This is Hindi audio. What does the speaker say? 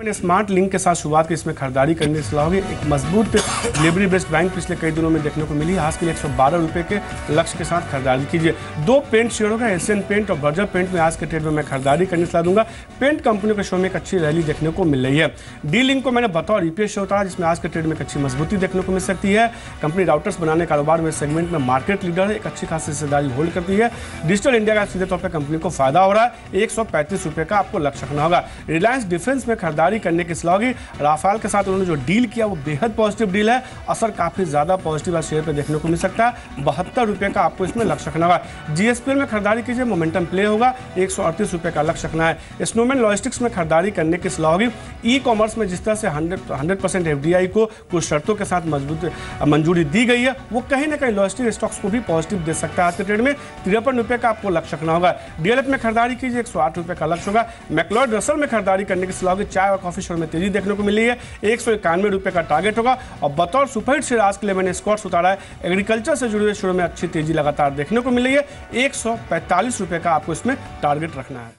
मैंने स्मार्ट लिंक के साथ शुरुआत की, इसमें खरीदारी करने की सलाह होगी। एक मजबूत डिलीवरी बेस्ड बैंक पिछले कई दिनों में देखने को मिली। आज के लिए 112 रुपये के लक्ष्य के साथ खरीदारी कीजिए। दो पेंट शेयरों का एशियन पेंट और बर्जर पेंट में आज के ट्रेड में मैं खरीदारी करने सलाह दूंगा। पेंट कंपनी के शो में एक अच्छी रैली देखने को मिल रही है। डी लिंक को मैंने बतौर ईपीएस शेयर उतारा, जिसमें आज के ट्रेड में एक अच्छी मजबूती देखने को मिल सकती है। कंपनी राउटर्स बनाने कारोबार में सेगमेंट में मार्केट लीडर है, एक अच्छी खासी हिस्सेदारी होल्ड करती है। डिजिटल इंडिया का सीधे तौर पर कंपनी को फायदा हो रहा है। 135 रुपये का आपको लक्ष्य रखना होगा। रिलायंस डिफेंस में खरीदारी करने की सलाह होगी। राफेल के साथ उन्होंने जो डील किया वो बेहद पॉजिटिव डील है, असर काफी ज्यादा पॉजिटिव है शेयर पे देखने को मिल सकता है। 72 रुपये का आपको इसमें लक्ष्य रखना होगा। जीएसपी में खरीदारी कीजिए, मोमेंटम प्ले होगा। 138 रुपये का लक्ष्य रखना है। स्नोमैन लॉजिस्टिक्स में खरीदारी करने की सलाह होगी। ई कॉमर्स में जिस तरह से 100% FDI को कुछ शर्तों के साथ मजबूत मंजूरी दी गई है, वो कहीं ना कहीं लॉजिस्टिक स्टॉक्स को भी पॉजिटिव दे सकता है। आज के ट्रेड में 53 रुपये का आपको लक्ष्य रखना होगा। DLF में खरीदारी कीजिए, 108 रुपये का लक्ष्य होगा। मैक्लॉयड रसल में खरीदारी करने की सलाह होगी। चाय और कॉफी शेयर में तेजी देखने को मिली है। 191 रुपये का टारगेट होगा। और बतौर सुपरहिट शेयर आज के लिए मैंने स्कॉट्स उतारा है। एग्रीकल्चर से जुड़े हुए शेयरों में अच्छी तेजी लगातार देखने को मिली है। 145 रुपये का आपको इसमें टारगेट रखना है।